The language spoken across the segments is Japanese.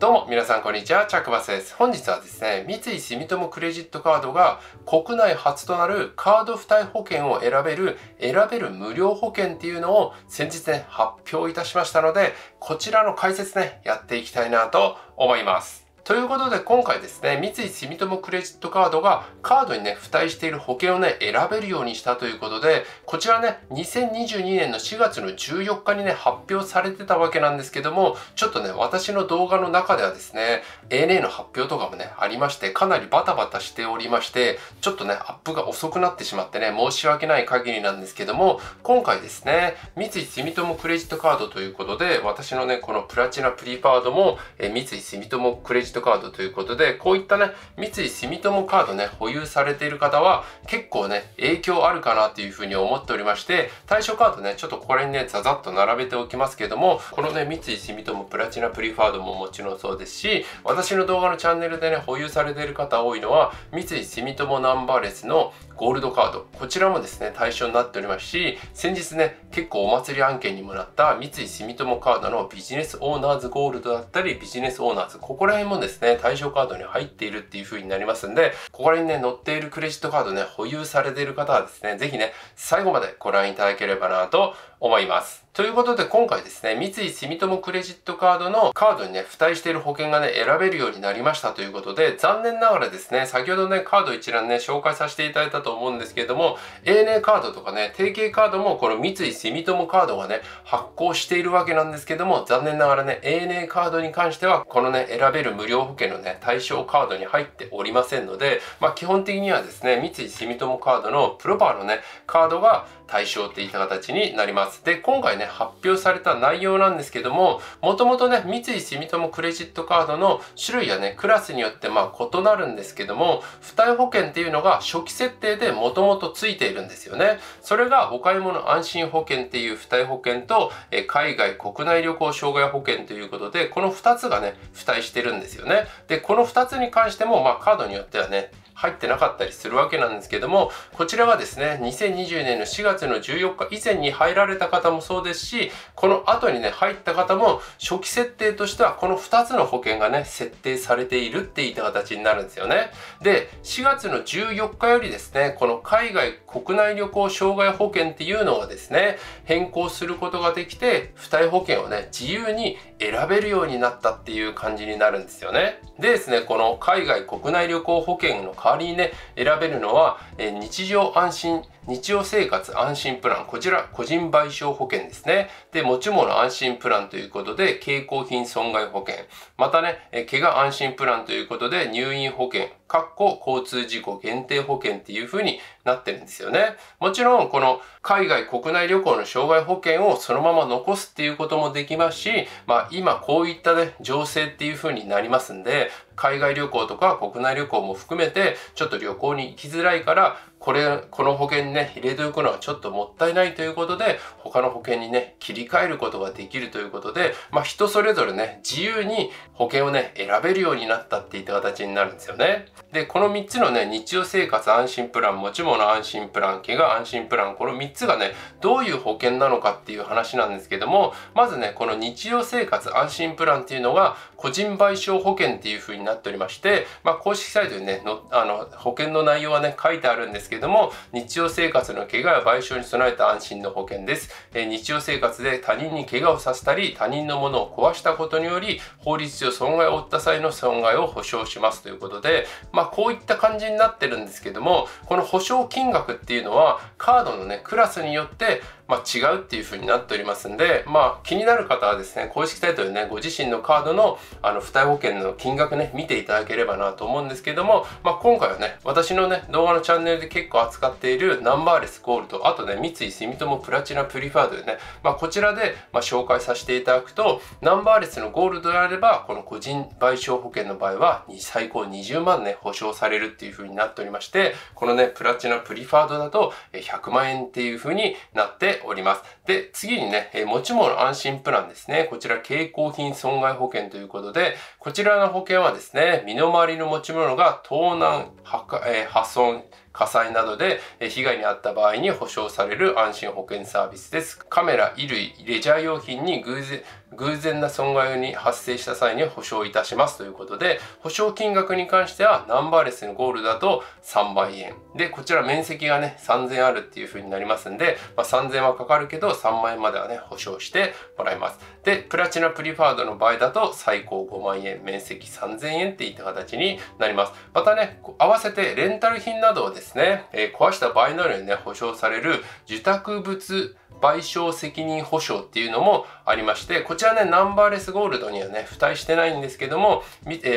どうも皆さんこんにちは、チャックバスです。本日はですね、三井住友クレジットカードが国内初となるカード付帯保険を選べる無料保険っていうのを先日ね、発表いたしましたので、こちらの解説ね、やっていきたいなと思います。ということで今回ですね、三井住友クレジットカードがカードにね、付帯している保険をね、選べるようにしたということで、こちらね、2022年の4月の14日にね、発表されてたわけなんですけども、ちょっとね、私の動画の中ではですね、ANA の発表とかもね、ありまして、かなりバタバタしておりまして、ちょっとね、アップが遅くなってしまってね、申し訳ない限りなんですけども、今回ですね、三井住友クレジットカードということで、私のね、このプラチナプリパードも、三井住友クレジットカードということで、こういったね、三井住友カードね、保有されている方は結構ね、影響あるかなというふうに思っておりまして、対象カードね、ちょっとこれにね、ざざっと並べておきますけども、このね、三井住友プラチナプリファードももちろんそうですし、私の動画のチャンネルでね、保有されている方多いのは、三井住友ナンバーレスのゴールドカード、こちらもですね、対象になっておりますし、先日ね、結構お祭り案件にもなった三井住友カードのビジネスオーナーズゴールドだったり、ビジネスオーナーズ、ここら辺もですね、対象カードに入っているっていう風になりますんで、ここら辺にね、載っているクレジットカードね、保有されている方はですね、ぜひね、最後までご覧いただければなと思います。ということで今回ですね、三井住友クレジットカードのカードにね、付帯している保険がね、選べるようになりましたということで、残念ながらですね、先ほどね、カード一覧ね、紹介させていただいたと思うんですけれども、ANA カードとかね、提携カードもこの三井住友カードがね、発行しているわけなんですけども、残念ながらね、ANA カードに関しては、このね、選べる無料保険のね、対象カードに入っておりませんので、まあ基本的にはですね、三井住友カードのプロパーのね、カードが対象っていった形になります。で、今回ね、発表された内容なんですけども、もともとね、三井住友クレジットカードの種類やね、クラスによってまあ異なるんですけども、付帯保険っていうのが初期設定でもともとついているんですよね。それがお買い物安心保険っていう付帯保険と、海外国内旅行障害保険ということで、この2つがね、付帯してるんですよね。で、この2つに関してもまあカードによってはね、入ってなかったりするわけなんですけども、こちらはですね、2020年の4月の14日以前に入られた方もそうですし、この後にね、入った方も初期設定としてはこの2つの保険がね、設定されているっていった形になるんですよね。で、4月の14日よりですね、この海外国内旅行障害保険っていうのがですね、変更することができて、付帯保険をね、自由に選べるようになったっていう感じになるんですよね。でですね、この海外国内旅行保険の代わりにね、選べるのは、日常生活安心プラン。こちら、個人賠償保険ですね。で、持ち物安心プランということで、携行品損害保険。またね、怪我安心プランということで、入院保険、交通事故限定保険っていう風になってるんですよね。もちろん、この海外国内旅行の障害保険をそのまま残すっていうこともできますし、まあ今こういったね、情勢っていう風になりますんで、海外旅行とか国内旅行も含めて、ちょっと旅行に行きづらいから、この保険にね、入れておくのはちょっともったいないということで、他の保険にね、切り替えることができるということで、まあ人それぞれね、自由に保険をね、選べるようになったっていった形になるんですよね。で、この3つのね、日常生活安心プラン、持ち物安心プラン、怪我安心プラン、この3つがね、どういう保険なのかっていう話なんですけども、まずね、この日常生活安心プランっていうのが、個人賠償保険っていう風になっておりまして、まあ公式サイトにね、保険の内容はね、書いてあるんですけども、日常生活の怪我や賠償に備えた安心の保険です。日常生活で他人に怪我をさせたり、他人のものを壊したことにより、法律上損害を負った際の損害を保証しますということで、まあこういった感じになってるんですけども、この保証金額っていうのはカードのね、クラスによってまあ違うっていう風になっておりますんで、まあ気になる方はですね、公式サイトでね、ご自身のカードの付帯保険の金額ね、見ていただければなと思うんですけども、まあ今回はね、私のね、動画のチャンネルで結構扱っているナンバーレスゴールド、あとね、三井住友プラチナプリファードでね、まあこちらでまあ紹介させていただくと、ナンバーレスのゴールドであれば、この個人賠償保険の場合は、最高20万ね、保証されるっていう風になっておりまして、このね、プラチナプリファードだと100万円っていう風になっております。で、次にね、持ち物安心プランですね。こちら、携行品損害保険ということで、こちらの保険はですね、身の回りの持ち物が盗難、破損、火災などで被害に遭った場合に保障される安心保険サービスです。カメラ、衣類、レジャー用品に偶然な損害に発生した際に保証いたしますということで、保証金額に関してはナンバーレスのゴールだと3万円。で、こちら面積がね、3000あるっていう風になりますんで、3000はかかるけど3万円まではね、保証してもらいます。で、プラチナプリファードの場合だと最高5万円、面積3000円っていった形になります。またね、合わせてレンタル品などをですね、壊した場合などにね、保証される受託物賠償責任保証っていうのもありまして、こちらね、ナンバーレスゴールドにはね、付帯してないんですけども、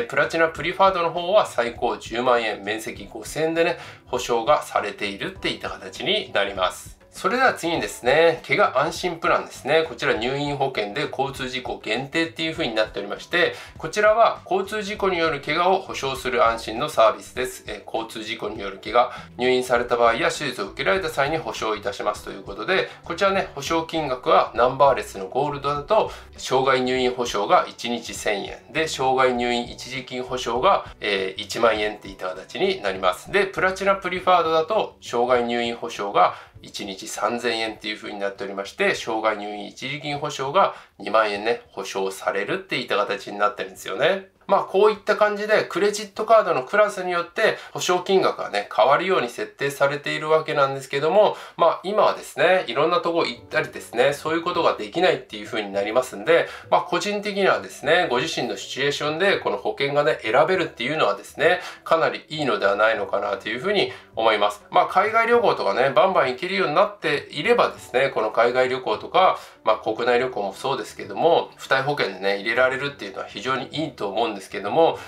プラチナプリファードの方は最高10万円、面積5000円でね、保証がされているっていった形になります。それでは次にですね、怪我安心プランですね。こちら入院保険で交通事故限定っていう風になっておりまして、こちらは交通事故による怪我を保障する安心のサービスです。交通事故による怪我、入院された場合や手術を受けられた際に保証いたしますということで、こちらね、保証金額はナンバーレスのゴールドだと、障害入院保証が1日1000円。で、障害入院一時金保証が1万円っていった形になります。で、プラチナプリファードだと、障害入院保証が1日3000円っていう風になっておりまして、障害入院一時金保証が2万円ね、保証されるっていった形になってるんですよね。こういった感じでクレジットカードのクラスによって保証金額がね、変わるように設定されているわけなんですけども、今はですね、いろんなとこ行ったりですね、そういうことができないっていう風になりますんで、個人的にはですね、ご自身のシチュエーションでこの保険がね、選べるっていうのはですね、かなりいいのではないのかなという風に思います。海外旅行とかね、バンバン行けるようになっていればですね、この海外旅行とか、国内旅行もそうですけども、付帯保険でね、入れられるっていうのは非常にいいと思うんですけども、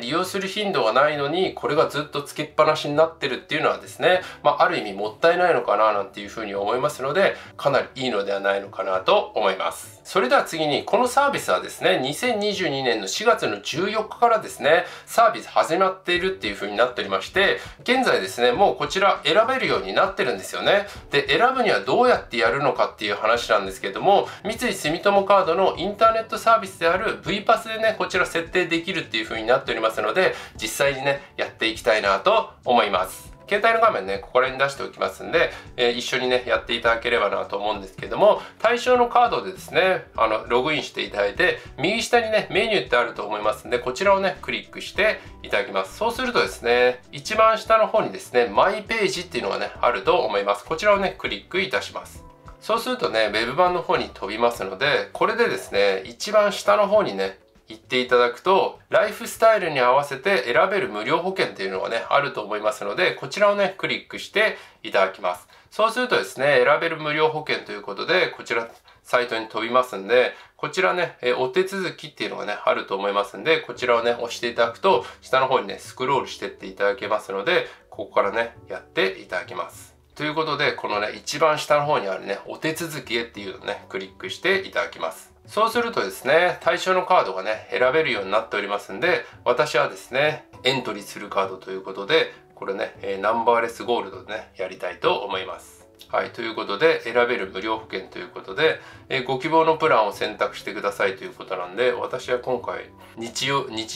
利用する頻度がないのにこれがずっとつけっぱなしになってるっていうのはですね、ある意味もったいないのかななんていうふうに思いますので、かなりいいのではないのかなと思います。それでは次に、このサービスはですね、2022年の4月の14日からですね、サービス始まっているっていうふうになっておりまして、現在ですね、もうこちら選べるようになってるんですよね。で、選ぶにはどうやってやるのかっていう話なんですけども、三井住友カードのインターネットサービスである VPASS でね、こちら設定できるっていう風になっておりますので、実際にね、やっていきたいなと思います。携帯の画面ね、ここら辺に出しておきますんで、一緒にね、やっていただければなと思うんですけども、対象のカードでですね、ログインしていただいて、右下にね、メニューってあると思いますんで、こちらをね、クリックしていただきます。そうするとですね、一番下の方にですね、マイページっていうのがね、あると思います。こちらをね、クリックいたします。そうするとね、ウェブ版の方に飛びますので、これでですね、一番下の方にね、行っていただくと、ライフスタイルに合わせて選べる無料保険というのがね、あると思いますので、こちらをね、クリックしていただきます。そうするとですね、選べる無料保険ということで、こちらサイトに飛びますんで、こちらね、お手続きっていうのがね、あると思いますんで、こちらをね、押していただくと、下の方にね、スクロールしてっていただけますので、ここからね、やっていただきます。ということで、このね、一番下の方にあるね、お手続きへっていうのをね、クリックしていただきます。そうするとですね、対象のカードがね、選べるようになっておりますんで、私はですね、エントリーするカードということで、これね、ナンバーレスゴールドでね、やりたいと思います。はい、ということで、選べる無料保険ということで、ご希望のプランを選択してくださいということなんで、私は今回、日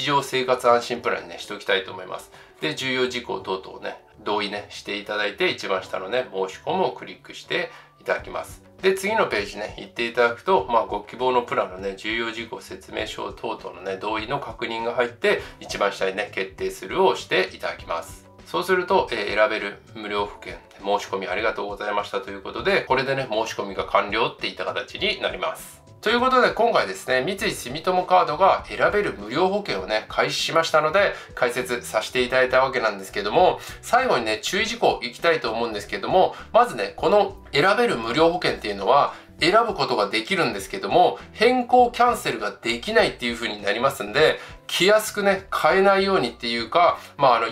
常生活安心プランにね、しておきたいと思います。で、重要事項等々をね、同意ね、していただいて、一番下のね、申し込むをクリックしていただきます。で、次のページね、行っていただくと、ご希望のプランのね、重要事項説明書等々のね、同意の確認が入って、一番下にね、決定するをしていただきます。そうすると、選べる無料保険、申し込みありがとうございましたということで、これでね、申し込みが完了っていった形になります。ということで、今回ですね、三井住友カードが選べる無料保険をね、開始しましたので、解説させていただいたわけなんですけども、最後にね、注意事項いきたいと思うんですけども、まずね、この選べる無料保険っていうのは、選ぶことができるんですけども、変更キャンセルができないっていう風になりますんで、気安くね、変えないようにっていうか、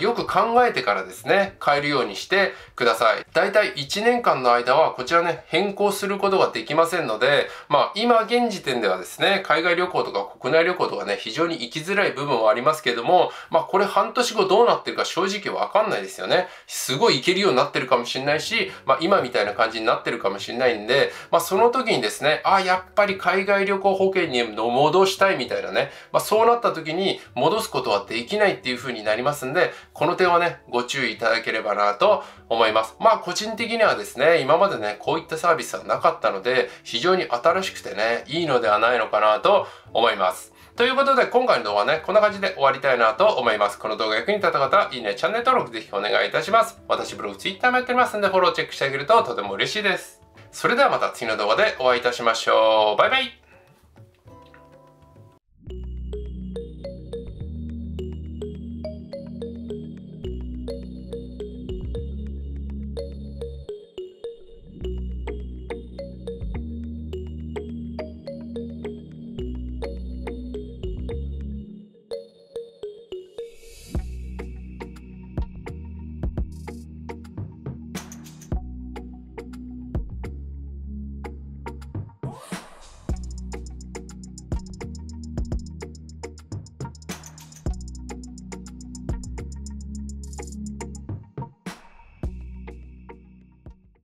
よく考えてからですね、変えるようにしてください。だいたい1年間の間は、こちらね、変更することができませんので、今現時点ではですね、海外旅行とか国内旅行とかね、非常に行きづらい部分はありますけども、これ半年後どうなってるか正直わかんないですよね。すごい行けるようになってるかもしれないし、今みたいな感じになってるかもしれないんで、その時にですね、やっぱり海外旅行保険に戻したいみたいなね、そうなった時に、に戻すことはできないっていう風になりますんで、この点はね、ご注意いただければなと思います。まあ個人的にはですね、今までね、こういったサービスはなかったので、非常に新しくてね、いいのではないのかなと思います。ということで、今回の動画はね、こんな感じで終わりたいなと思います。この動画が役に立った方は、いいね、チャンネル登録ぜひお願いいたします。私ブログ、Twitter もやっておりますんで、フォローチェックしてあげるととても嬉しいです。それではまた次の動画でお会いいたしましょう。バイバイ。